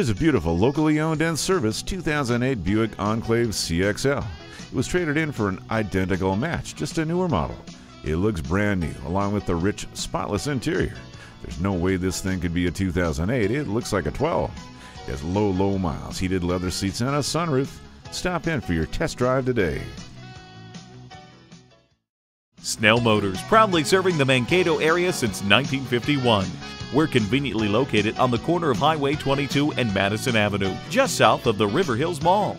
Here's a beautiful locally owned and serviced 2008 Buick Enclave CXL. It was traded in for an identical match, just a newer model. It looks brand new, along with the rich, spotless interior. There's no way this thing could be a 2008, it looks like a 12. It has low, low miles, heated leather seats, and a sunroof. Stop in for your test drive today. Snell Motors, proudly serving the Mankato area since 1951. We're conveniently located on the corner of Highway 22 and Madison Avenue, just south of the River Hills Mall.